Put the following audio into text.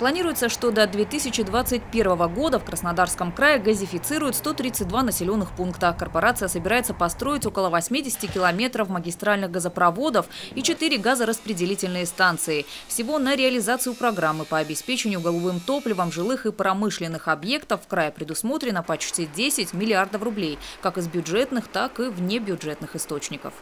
Планируется, что до 2021 года в Краснодарском крае газифицируют 132 населенных пункта. Корпорация собирается построить около 80 километров магистральных газопроводов и 4 газораспределительные станции. Всего на реализацию программы по обеспечению голубым топливом жилых и промышленных объектов в крае предусмотрено почти 10 миллиардов рублей, как из бюджетных, так и внебюджетных источников.